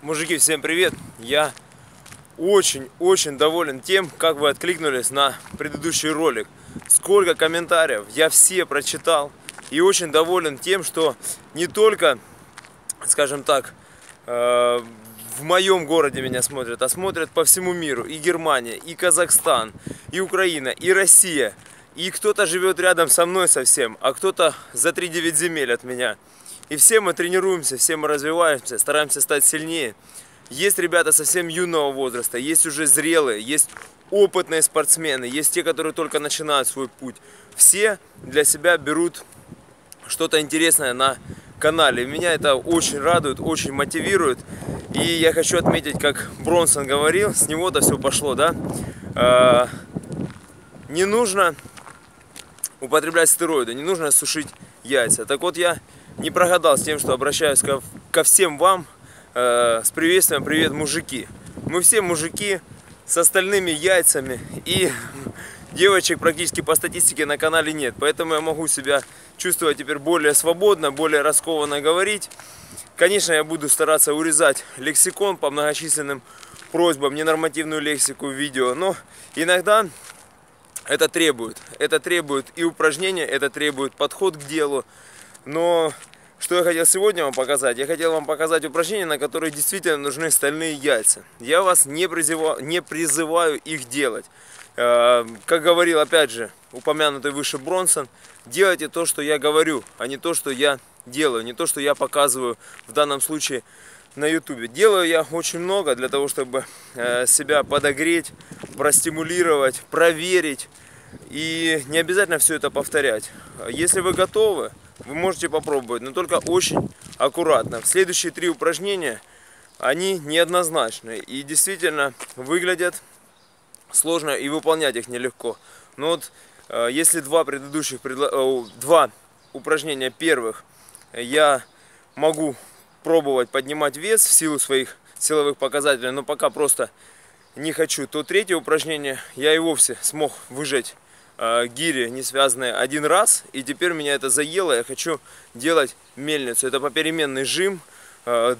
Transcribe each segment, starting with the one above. Мужики, всем привет! Я очень доволен тем, как вы откликнулись на предыдущий ролик. Сколько комментариев, я все прочитал. И очень доволен тем, что не только, скажем так, в моем городе меня смотрят, а смотрят по всему миру. И Германия, и Казахстан, и Украина, и Россия. И кто-то живет рядом со мной совсем, а кто-то за 3-9 земель от меня. И все мы тренируемся, все мы развиваемся, стараемся стать сильнее. Есть ребята совсем юного возраста, есть уже зрелые, есть опытные спортсмены, есть те, которые только начинают свой путь. Все для себя берут что-то интересное на канале. Меня это очень радует, очень мотивирует. И я хочу отметить, как Бронсон говорил, с него-то все пошло, да? Не нужно употреблять стероиды, не нужно сушить яйца. Так вот, я не прогадал с тем, что обращаюсь ко всем вам с приветствием. Привет, мужики! Мы все мужики с остальными яйцами, и девочек практически по статистике на канале нет. Поэтому я могу себя чувствовать теперь более свободно, более раскованно говорить. Конечно, я буду стараться урезать лексикон по многочисленным просьбам, ненормативную лексику в видео, но иногда это требует и упражнения, это требует подход к делу. Но что я хотел сегодня вам показать? Я хотел вам показать упражнения, на которые действительно нужны стальные яйца. Я вас не призываю их делать. Как говорил, опять же, упомянутый выше Бронсон, делайте то, что я говорю, а не то, что я делаю, не то, что я показываю в данном случае на ютубе. Делаю я очень много для того, чтобы себя подогреть, простимулировать, проверить. И не обязательно все это повторять. Если вы готовы, вы можете попробовать, но только очень аккуратно. Следующие три упражнения, они неоднозначные и действительно выглядят сложно, и выполнять их нелегко. Но вот если два упражнения первых я могу пробовать поднимать вес в силу своих силовых показателей, но пока просто не хочу, то третье упражнение я и вовсе смог выжать гири не связанные один раз, и теперь меня это заело. Я хочу делать мельницу. Это попеременный жим 2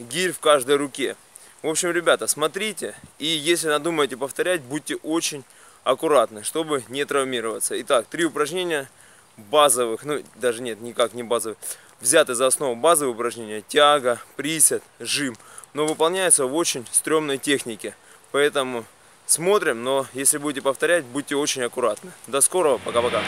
гирь в каждой руке. В общем, ребята, смотрите, и если надумаете повторять, будьте очень аккуратны, чтобы не травмироваться. Итак, три упражнения базовых, ну даже нет, никак не базовых, взяты за основу базовые упражнения: тяга, присед, жим, но выполняются в очень стрёмной технике. Поэтому смотрим, но если будете повторять, будьте очень аккуратны. До скорого, пока-пока.